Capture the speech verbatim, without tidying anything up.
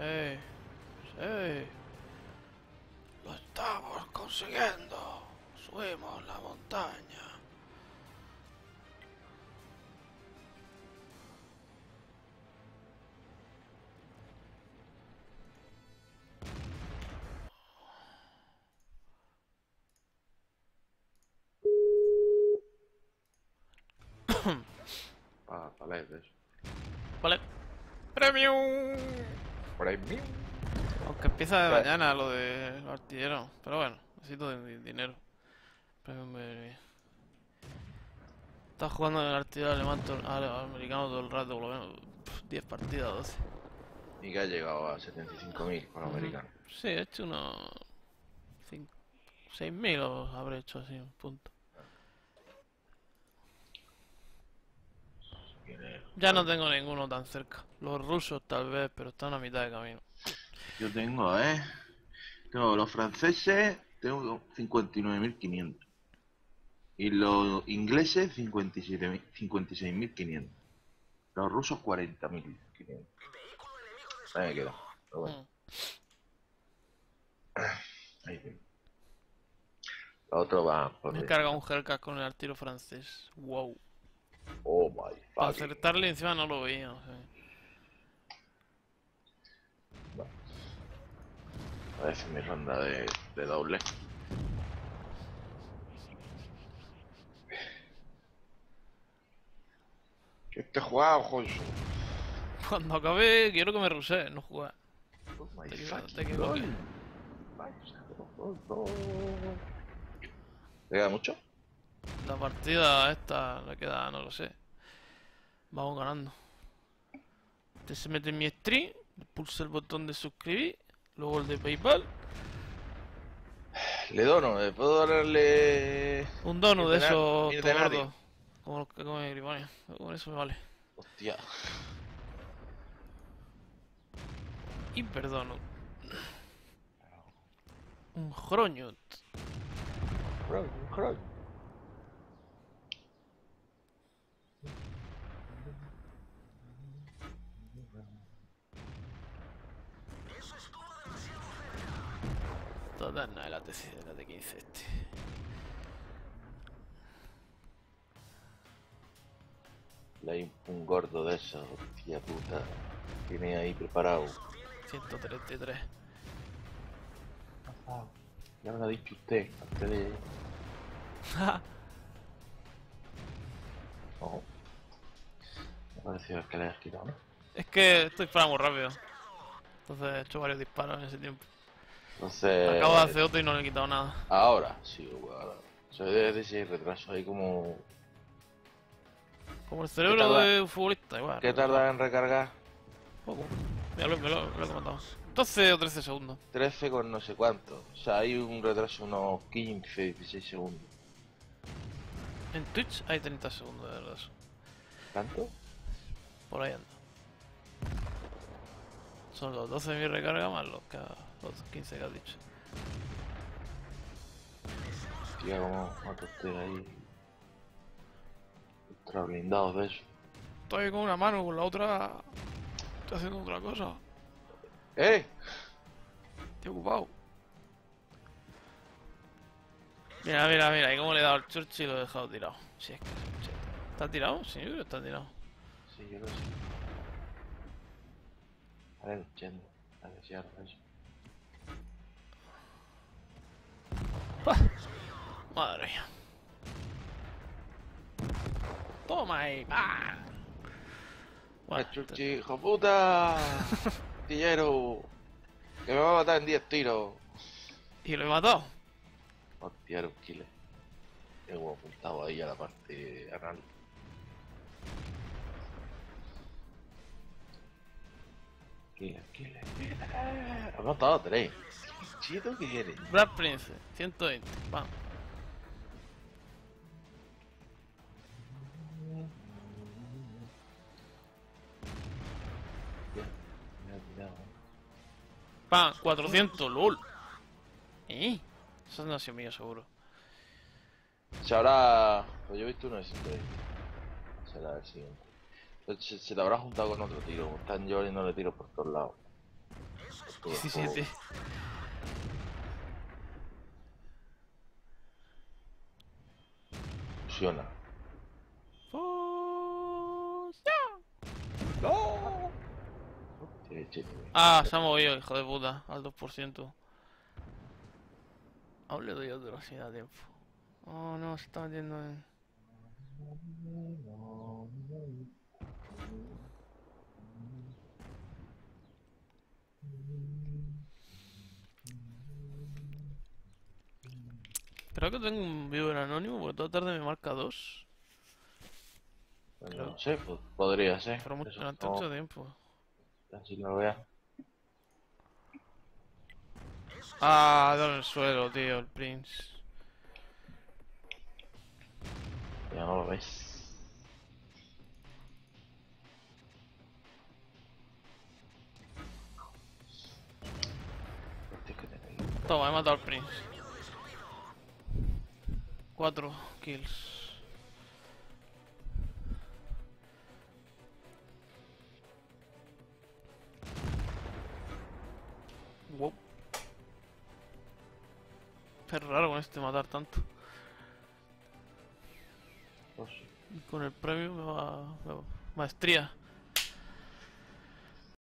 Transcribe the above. Sí, sí. Lo estamos consiguiendo. Subimos la montaña. Ah, vale, ves. Vale. ¡Premium! ¡Premium! Aunque empieza de mañana lo de los artilleros. Pero bueno, necesito de dinero. Premium. Estás jugando en el artillero alemán al americano todo el rato, por lo menos diez partidas, doce. Y que ha llegado a setenta y cinco mil con los americanos. Sí, he hecho unos seis mil o habré hecho así, un punto. Ya no tengo ninguno tan cerca. Los rusos tal vez, pero están a mitad de camino. Yo tengo, eh tengo los franceses, tengo cincuenta y nueve mil quinientos. Y los ingleses, cincuenta y seis mil quinientos. Los rusos, cuarenta mil quinientos. Ahí me quedo, pero bueno. Ahí tengo. La otra va por... Me carga un Hellcat con el artillero francés. Wow. Oh my god. Para acertarle encima no lo veía, no sé. Vale. A ver si mi ronda de, de doble. ¿Qué te jugado, Johnson? Cuando acabe quiero que me rusee, no jugar. Oh my god. Te quedo. ¿Te queda mucho? La partida esta le queda, no lo sé. Vamos ganando. Este se mete en mi stream, pulsa el botón de suscribir, luego el de PayPal. Le dono, le puedo darle... Un dono de esos gordos. Como los que comen Gripania. Con eso me vale. Hostia. Y perdono. Un Hroñut. Un Hroñut. Total, no, el A T quince este. Le hay un gordo de esos, hostia puta. Tiene ahí preparado. ciento treinta y tres. Ah, ya me lo ha dicho usted, antes de... Oh. Me ha parecido que le has quitado, ¿no? Es que estoy disparando muy rápido. Entonces he hecho varios disparos en ese tiempo. Entonces... Acabo de hacer otro y no le he quitado nada. Ahora, sí, ahora. Se debe decir retraso ahí como... Como el cerebro de un futbolista, igual. ¿Qué tarda en recargar? Poco. Mira, me lo he comentado. doce o trece segundos. trece con no sé cuánto. O sea, hay un retraso unos quince, dieciséis segundos. En Twitch hay treinta segundos de retraso. ¿Tanto? Por ahí anda. Son los doce mil recarga más los que... Los quince que has dicho. Hostia, como mato usted ahí. Ultra blindados de eso. Estoy con una mano, con la otra... Estoy haciendo otra cosa. ¡Eh! Estoy ocupado. Mira, mira, mira, y cómo le he dado al Churchill y lo he dejado tirado. Si es que... ¿Está tirado? Sí, pero está tirado. Sí, yo lo sé. A ver, yendo. A desear eso. Madre mía. Toma ahí. ¡Ah! Bueno, Chuchi, hijo puta. Tillero. Que me va a matar en diez tiros. ¿Y lo he matado? Hostia, un killer. Tengo apuntado ahí a la parte anal. Killer, killer, killer. Has matado tres. Chido que eres. Brad Prince, ciento veinte, vamos. Pan, cuatrocientos, lol. ¿Eh? Eso no ha sido mío, seguro. Se habrá... Pues yo he visto uno de ciento veinte. Será el siguiente. Se, se te habrá juntado con otro tiro. Están lloviendo de tiros por todos lados. diecisiete. Funciona. ¡No! Ah, se ha movido, hijo de puta, al dos por ciento. Aún le doy a velocidad a tiempo. Oh no, se está metiendo en... Creo que tengo un viewer anónimo porque toda tarde me marca dos. No sé, pues podría ser. Pero mucho, durante mucho no. tiempo. Así no lo vea. Ah, dale el suelo, tío, el Prince. Ya no lo veis. Toma, he matado al Prince. Cuatro kills. Wow. Es raro con este matar tanto. Y con el premio me va... Me va. Maestría.